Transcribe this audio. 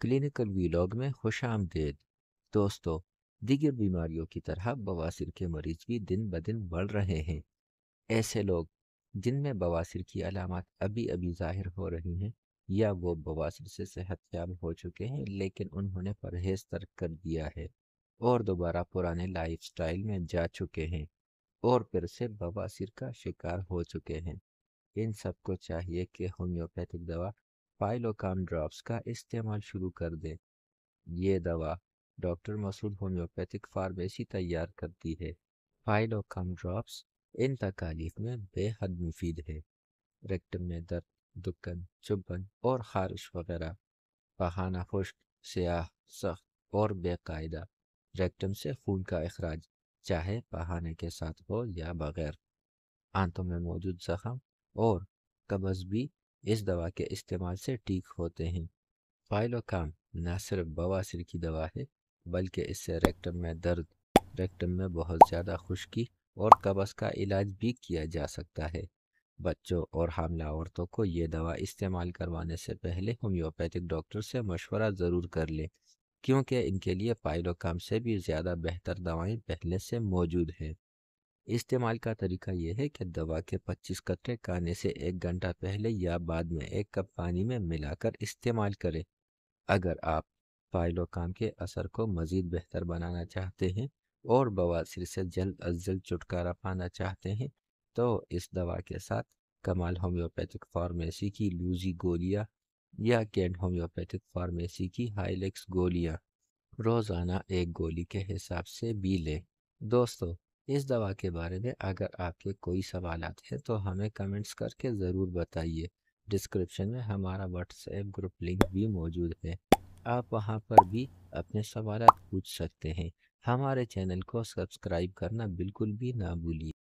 Clinical vlog में खुशामदीद। दोस्तों, दीगर बीमारियों की तरह बवासीर के मरीज भी दिन ब दिन बढ़ रहे हैं। ऐसे लोग जिनमें बवासीर की अलामत अभी अभी जाहिर हो रही हैं या वो बवासीर से सेहतयाब हो चुके हैं लेकिन उन्होंने परहेज तर्क कर दिया है और दोबारा पुराने लाइफस्टाइल में जा चुके हैं और फिर से बवासीर का शिकार हो चुके हैं, इन सबको चाहिए कि होम्योपैथिक दवा पाइलोकाम ड्रॉप्स का इस्तेमाल शुरू कर दें। ये दवा डॉक्टर मसूद होम्योपैथिक फार्मेसी तैयार करती है। पाइलोकाम ड्रॉप्स इन तकालीफ में बेहद मुफीद है। रेक्टम में दर्द, दुखन, चुभन और खारिश वगैरह, पखाना खुश्क, स्याह, सख्त और बेकायदा, रेक्टम से खून का अखराज चाहे पखाने के साथ हो या बगैर, आंतों में मौजूद जख्म और कब्ज़ भी इस दवा के इस्तेमाल से ठीक होते हैं। पाइलोकाम न सिर्फ बवासीर की दवा है बल्कि इससे रेक्टम में दर्द, रेक्टम में बहुत ज़्यादा खुश्की और कब्ज़ का इलाज भी किया जा सकता है। बच्चों और हामला औरतों को ये दवा इस्तेमाल करवाने से पहले होम्योपैथिक डॉक्टर से मशवरा ज़रूर कर लें क्योंकि इनके लिए पाइलोकाम से भी ज़्यादा बेहतर दवाएं पहले से मौजूद हैं। इस्तेमाल का तरीका यह है कि दवा के 25 कतरे खाने से 1 घंटा पहले या बाद में 1 कप पानी में मिलाकर इस्तेमाल करें। अगर आप पाइलोकाम के असर को मज़ीद बेहतर बनाना चाहते हैं और बवासीर से जल्द अज जल्द छुटकारा पाना चाहते हैं तो इस दवा के साथ कमाल होम्योपैथिक फार्मेसी की लूजी गोलियाँ या कैंड होम्योपैथिक फार्मेसी की हाइलेक्स गोलियाँ रोज़ाना 1 गोली के हिसाब से भी लें। दोस्तों, इस दवा के बारे में अगर आपके कोई सवालात हैं तो हमें कमेंट्स करके ज़रूर बताइए। डिस्क्रिप्शन में हमारा व्हाट्सएप ग्रुप लिंक भी मौजूद है, आप वहाँ पर भी अपने सवाल पूछ सकते हैं। हमारे चैनल को सब्सक्राइब करना बिल्कुल भी ना भूलिए।